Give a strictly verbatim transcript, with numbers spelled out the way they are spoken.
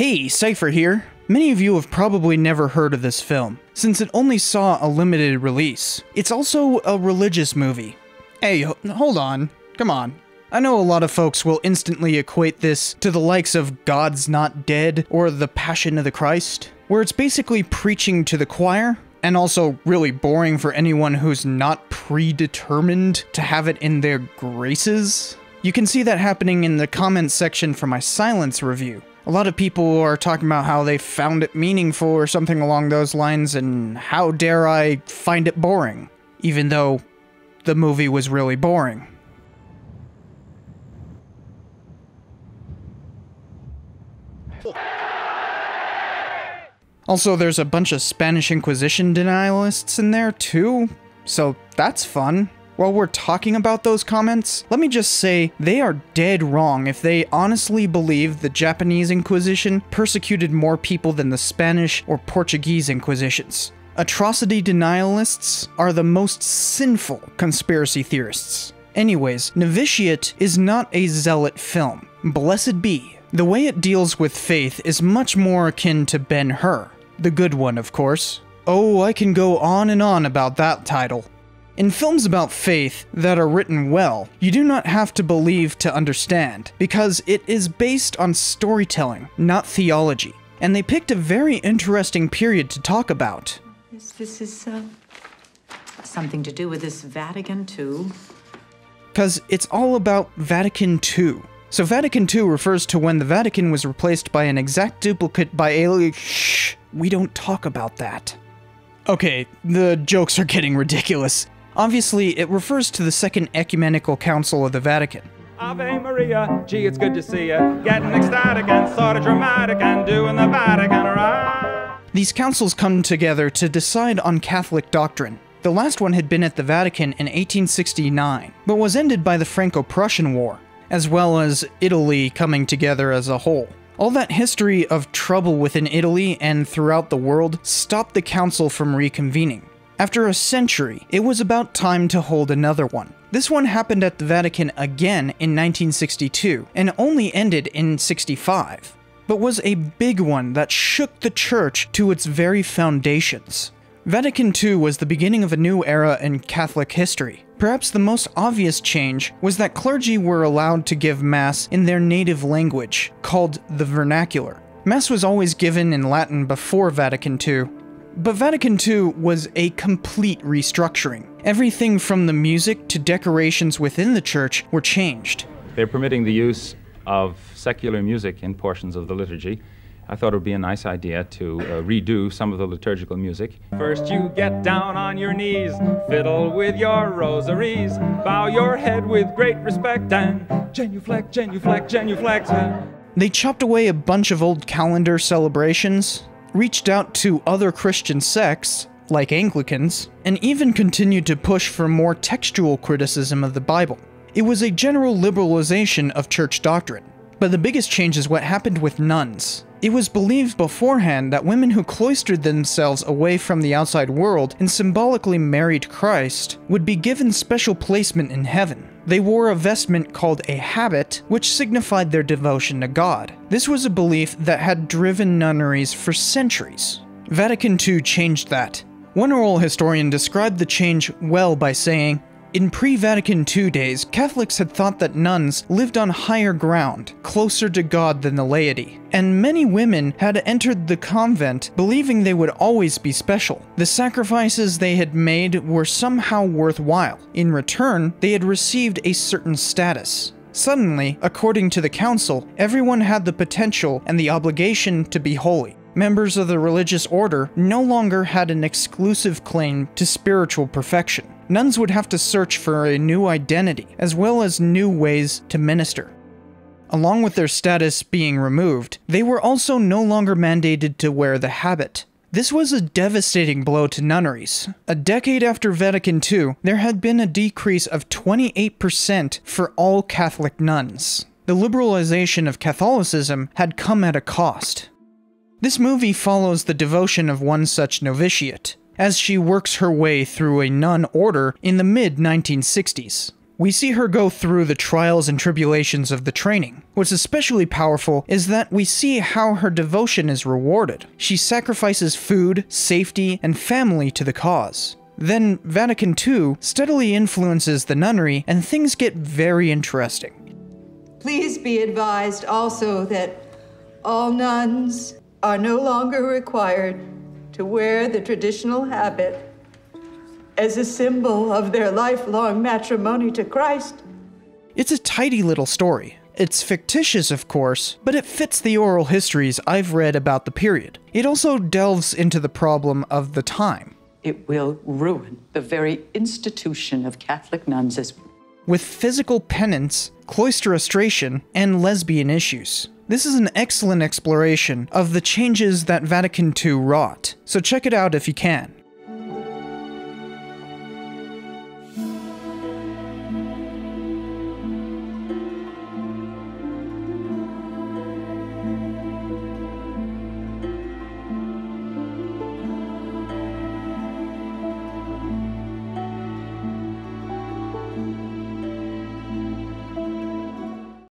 Hey, Cypher here. Many of you have probably never heard of this film, since it only saw a limited release. It's also a religious movie. Hey, hold on. Come on. I know a lot of folks will instantly equate this to the likes of God's Not Dead or The Passion of the Christ, where it's basically preaching to the choir, and also really boring for anyone who's not predetermined to have it in their graces. You can see that happening in the comments section for my Silence review. A lot of people are talking about how they found it meaningful or something along those lines, and how dare I find it boring, even though the movie was really boring. Also, there's a bunch of Spanish Inquisition denialists in there too, so that's fun. While we're talking about those comments, let me just say they are dead wrong if they honestly believe the Japanese Inquisition persecuted more people than the Spanish or Portuguese Inquisitions. Atrocity denialists are the most sinful conspiracy theorists. Anyways, Novitiate is not a zealot film. Blessed be. The way it deals with faith is much more akin to Ben-Hur. The good one, of course. Oh, I can go on and on about that title. In films about faith that are written well, you do not have to believe to understand, because it is based on storytelling, not theology. And they picked a very interesting period to talk about. Yes, this is uh, something to do with this Vatican two. Because it's all about Vatican two. So Vatican two refers to when the Vatican was replaced by an exact duplicate by alien. Shh, we don't talk about that. Okay, the jokes are getting ridiculous. Obviously, it refers to the Second Ecumenical Council of the Vatican. Ave Maria, gee, it's good to see you. Getting ecstatic and sort of dramatic and doing the Vatican right. These councils come together to decide on Catholic doctrine. The last one had been at the Vatican in eighteen sixty-nine, but was ended by the Franco-Prussian War, as well as Italy coming together as a whole. All that history of trouble within Italy and throughout the world stopped the council from reconvening. After a century, it was about time to hold another one. This one happened at the Vatican again in nineteen sixty-two, and only ended in sixty-five, but was a big one that shook the church to its very foundations. Vatican two was the beginning of a new era in Catholic history. Perhaps the most obvious change was that clergy were allowed to give Mass in their native language, called the vernacular. Mass was always given in Latin before Vatican two, but Vatican two was a complete restructuring. Everything from the music to decorations within the church were changed. They're permitting the use of secular music in portions of the liturgy. I thought it would be a nice idea to uh, redo some of the liturgical music. First you get down on your knees, fiddle with your rosaries, bow your head with great respect and genuflect, genuflect, genuflect. They chopped away a bunch of old calendar celebrations, reached out to other Christian sects, like Anglicans, and even continued to push for more textual criticism of the Bible. It was a general liberalization of church doctrine. But the biggest change is what happened with nuns. It was believed beforehand that women who cloistered themselves away from the outside world and symbolically married Christ would be given special placement in heaven. They wore a vestment called a habit, which signified their devotion to God. This was a belief that had driven nunneries for centuries. Vatican two changed that. One oral historian described the change well by saying, "In pre-Vatican two days, Catholics had thought that nuns lived on higher ground, closer to God than the laity, and many women had entered the convent believing they would always be special. The sacrifices they had made were somehow worthwhile. In return, they had received a certain status. Suddenly, according to the council, everyone had the potential and the obligation to be holy. Members of the religious order no longer had an exclusive claim to spiritual perfection. Nuns would have to search for a new identity, as well as new ways to minister." Along with their status being removed, they were also no longer mandated to wear the habit. This was a devastating blow to nunneries. A decade after Vatican two, there had been a decrease of twenty-eight percent for all Catholic nuns. The liberalization of Catholicism had come at a cost. This movie follows the devotion of one such novitiate, as she works her way through a nun order in the mid nineteen sixties. We see her go through the trials and tribulations of the training. What's especially powerful is that we see how her devotion is rewarded. She sacrifices food, safety, and family to the cause. Then Vatican Two steadily influences the nunnery, and things get very interesting. Please be advised also that all nuns are no longer required to wear the traditional habit as a symbol of their lifelong matrimony to Christ. It's a tidy little story. It's fictitious, of course, but it fits the oral histories I've read about the period. It also delves into the problem of the time. It will ruin the very institution of Catholic nuns as with physical penance, cloister castration, and lesbian issues. This is an excellent exploration of the changes that Vatican Two wrought, so check it out if you can.